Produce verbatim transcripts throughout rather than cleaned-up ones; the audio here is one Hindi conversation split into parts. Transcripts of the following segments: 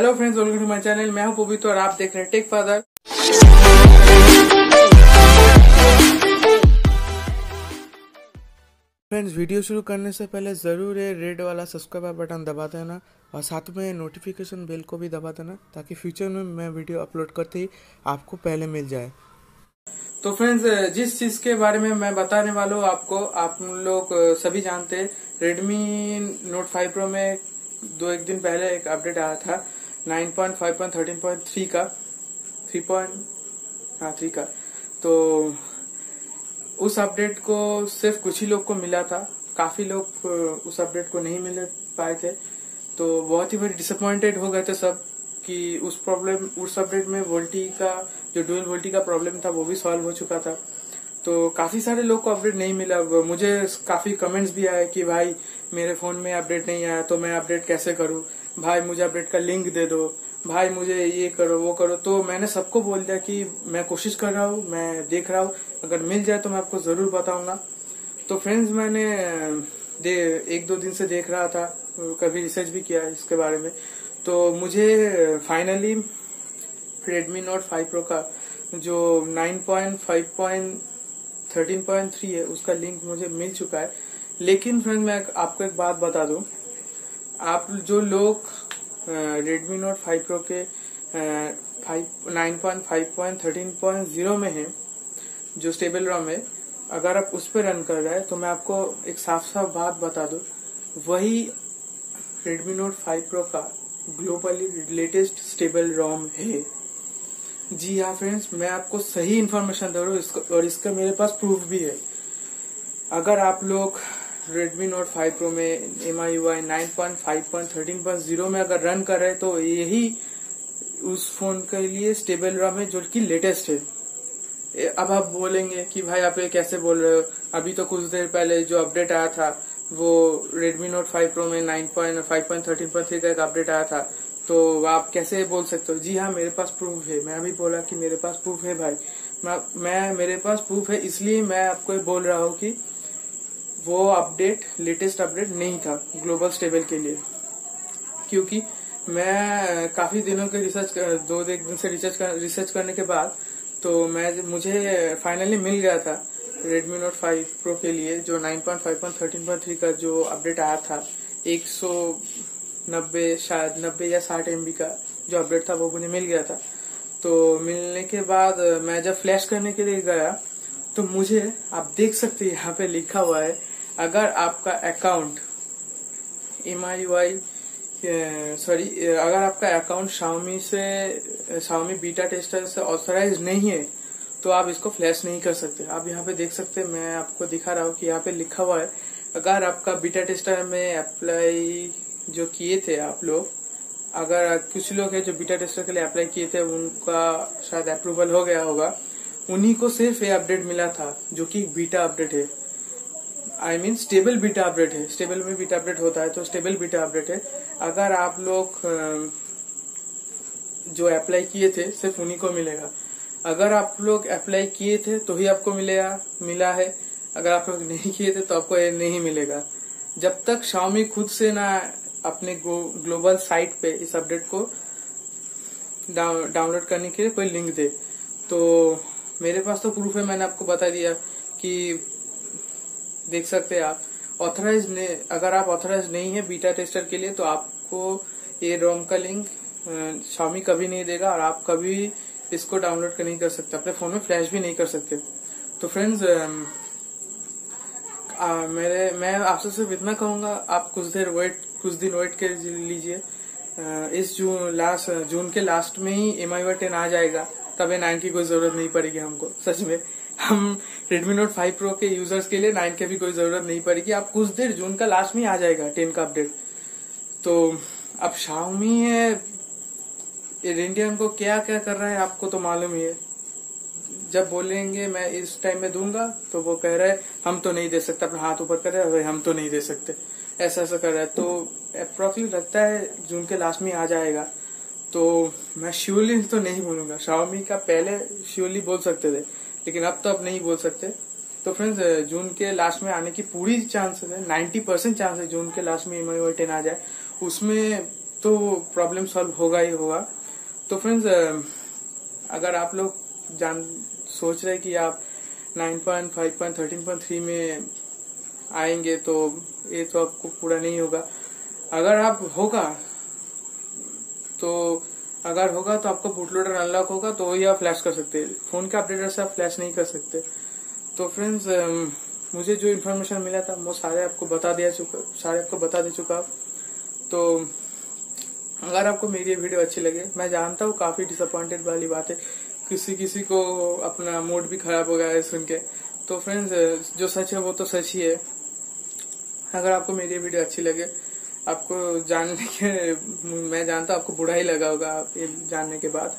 Hello friends, welcome to my channel. मैं हूं पुबित और आप देख रहे हैं टेक फादर। फ्रेंड्स, वीडियो शुरू करने से पहले ज़रूर ये रेड वाला सब्सक्राइब बटन दबा देना और साथ में नोटिफिकेशन बेल को भी दबा देना, ताकि फ्यूचर में मैं वीडियो अपलोड करते ही आपको पहले मिल जाए। तो फ्रेंड्स, जिस चीज के बारे में मैं बताने वाला हूँ आपको, आप लोग सभी जानते हैं, रेडमी नोट फाइव प्रो में दो एक दिन पहले एक अपडेट आया था nine point five point thirteen point three का थ्री पॉइंट हाँ थ्री का। तो उस अपडेट को सिर्फ कुछ ही लोग को मिला था, काफी लोग उस अपडेट को नहीं मिल पाए थे। तो बहुत ही बड़ी डिसअपॉइंटेड हो गए थे सब कि उस प्रॉब्लम उस अपडेट में वोल्टी का जो डुअल वोल्टी का प्रॉब्लम था वो भी सॉल्व हो चुका था। तो काफी सारे लोग को अपडेट नहीं मिला। मुझे काफी कमेंट्स भी आए कि भाई मेरे फोन में अपडेट नहीं आया तो मैं अपडेट कैसे करूं, भाई मुझे अपडेट का लिंक दे दो, भाई मुझे ये करो वो करो। तो मैंने सबको बोल दिया कि मैं कोशिश कर रहा हूँ, मैं देख रहा हूँ, अगर मिल जाए तो मैं आपको जरूर बताऊंगा। तो फ्रेंड्स, मैंने एक दो दिन से देख रहा था, कभी रिसर्च भी किया इसके बारे में। तो मुझे finally Redmi Note five Pro का जो nine point five point thirteen point three है उसका लिंक मुझे मिल चुका है। लेकिन फ्रेंड, मैं आपको एक बात बता दूं, आप जो लोग रेडमी नोट फाइव प्रो के nine point five point thirteen point zero में हैं, जो स्टेबल रॉम है, अगर आप उस पर रन कर रहे हैं तो मैं आपको एक साफ साफ बात बता दूं, वही रेडमी नोट फाइव प्रो का ग्लोबली लेटेस्ट स्टेबल रोम है। जी हाँ फ्रेंड्स, मैं आपको सही इन्फॉर्मेशन दे रहा हूँ और इसका मेरे पास प्रूफ भी है। अगर आप लोग रेडमी नोट फाइव प्रो में M I U I nine point five point thirteen point zero में अगर रन कर रहे तो यही उस फोन के लिए स्टेबल रोम है जो कि लेटेस्ट है। अब आप बोलेंगे कि भाई आप ये कैसे बोल रहे हो, अभी तो कुछ देर पहले जो अपडेट आया था वो रेडमी नोट फाइव प्रो में nine point five point thirteen point three का एक अपडेट आया था, तो आप कैसे बोल सकते हो। जी हाँ, मेरे पास प्रूफ है। मैं अभी बोला कि मेरे पास प्रूफ है भाई, मैं मेरे पास प्रूफ है, इसलिए मैं आपको बोल रहा हूँ कि वो अपडेट लेटेस्ट अपडेट नहीं था ग्लोबल स्टेबल के लिए। क्योंकि मैं काफी दिनों के रिसर्च दो एक दिन से रिसर्च कर, रिसर्च करने के बाद तो मैं मुझे फाइनली मिल गया था रेडमी नोट फाइव प्रो के लिए जो nine point five point thirteen point three का जो अपडेट आया था, एक सौ नब्बे शायद नब्बे या साठ एमबी का जो अपडेट था वो मुझे मिल गया था। तो मिलने के बाद मैं जब फ्लैश करने के लिए गया तो मुझे, आप देख सकते हैं यहाँ पे लिखा हुआ है, अगर आपका account M I U I sorry अगर आपका अकाउंट शाओमी से शाओमी बीटा टेस्टर से ऑथराइज नहीं है तो आप इसको फ्लैश नहीं कर सकते। आप यहाँ पे देख सकते हैं, मैं आपको दिखा रहा हूँ कि यहाँ पे लिखा हुआ है, अगर आपका बीटा टेस्टर में अप्लाई जो किए थे आप लोग, अगर कुछ लोग हैं जो बीटा टेस्टर के लिए अप्लाई किए थे उनका शायद अप्रूवल हो गया होगा, उन्हीं को सिर्फ ये अपडेट मिला था जो कि बीटा अपडेट है, I mean stable beta update है। स्टेबल में बीटा अपडेट होता है तो स्टेबल बीटा अपडेट है। अगर आप लोग जो अप्लाई किए थे सिर्फ उन्हीं को मिलेगा। अगर आप लोग अप्लाई किए थे तो ही आपको मिलेगा मिला है, अगर आप लोग नहीं किए थे तो आपको ये नहीं मिलेगा। जब तक शाओमी खुद से ना अपने ग्लोबल साइट पे इस अपडेट को डाउनलोड करने के लिए कोई लिंक दे। तो मेरे पास तो प्रूफ है, मैंने आपको बता दिया कि देख सकते हैं आप ऑथराइज ने, अगर आप ऑथराइज नहीं है बीटा टेस्टर के लिए तो आपको ये रोम का लिंक शाओमी कभी नहीं देगा और आप कभी इसको डाउनलोड कर नहीं कर सकते, अपने फोन में फ्लैश भी नहीं कर सकते। तो फ्रेंड्स, मेरे मैं आपसे सिर्फ इतना कहूंगा, आप कुछ देर वेट कुछ दिन वेट कर लीजिए। इस जून लास्ट जून के लास्ट में ही M I U I ten आ जाएगा, तब ये नाइन की कोई जरूरत नहीं पड़ेगी हमको। सच में हम रेडमी नोट फाइव प्रो के यूजर्स के लिए नाइन के भी कोई जरूरत नहीं पड़ेगी। आप कुछ देर, जून का लास्ट में ही आ जाएगा टेन का अपडेट। तो अब शाओमी है इंडियन को क्या क्या कर रहा है आपको तो मालूम ही है। जब बोलेंगे मैं इस टाइम में दूंगा तो वो कह रहा है हम तो नहीं दे सकते, अपना हाथ ऊपर कर रहे हैं हम तो नहीं दे सकते, ऐसा ऐसा कर रहा है। तो अप्रोक्सीमेट लगता है जून के लास्ट में आ जाएगा। तो मैं श्योरली तो नहीं बोलूंगा, शाओमी का पहले श्योरली बोल सकते थे लेकिन अब तो अब नहीं बोल सकते। तो फ्रेंड्स, जून के लास्ट में आने की पूरी चांसेस है, नाइन्टी परसेंट चांस है जून के लास्ट में M I U I ten आ जाए। उसमें तो प्रॉब्लम सॉल्व होगा ही होगा। तो फ्रेंड्स, अगर आप लोग जान सोच रहे कि आप nine point five point thirteen point three में आएंगे तो ये तो आपको पूरा नहीं होगा। अगर आप होगा तो अगर होगा तो आपका बूटलोडर अनलॉक होगा तो वही आप फ्लैश कर सकते हैं, फोन के अपडेटर से आप फ्लैश नहीं कर सकते। तो फ्रेंड्स, मुझे जो इन्फॉर्मेशन मिला था वो सारे आपको बता दिया चुका सारे आपको बता दे चुका। तो अगर आपको मेरी ये वीडियो अच्छी लगे, मैं जानता हूँ काफी डिसअपॉइंटेड वाली बात है, किसी किसी को अपना मूड भी खराब हो गया है सुन के। तो फ्रेंड्स, जो सच है वो तो सच ही है। अगर आपको मेरी वीडियो अच्छी लगे, आपको जानने के मैं जानता हूँ आपको बुरा ही लगा होगा ये जानने के बाद,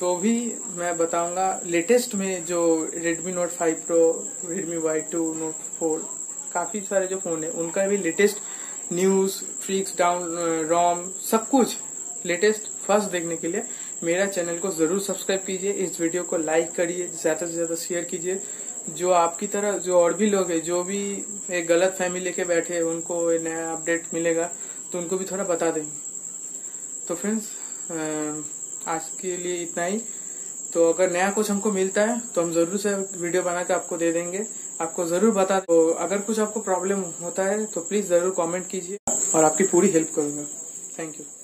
तो भी मैं बताऊंगा लेटेस्ट में जो Redmi Note five Pro, Redmi Y two, Note four, काफी सारे जो फोन है उनका भी लेटेस्ट न्यूज, फ्रीक्स, डाउन रोम, सब कुछ लेटेस्ट फर्स्ट देखने के लिए मेरा चैनल को जरूर सब्सक्राइब कीजिए। इस वीडियो को लाइक करिए, ज्यादा से ज्यादा शेयर कीजिए। जो आपकी तरह जो और भी लोग हैं, जो भी एक गलत फैमिली लेके बैठे हैं, उनको नया अपडेट मिलेगा तो उनको भी थोड़ा बता देंगे। तो फ्रेंड्स, आज के लिए इतना ही। तो अगर नया कुछ हमको मिलता है तो हम जरूर से वीडियो बना के आपको दे देंगे, आपको जरूर बता। तो अगर कुछ आपको प्रॉब्लम होता है तो प्लीज जरूर कमेंट कीजिए और आपकी पूरी हेल्प करूंगा। Thank you.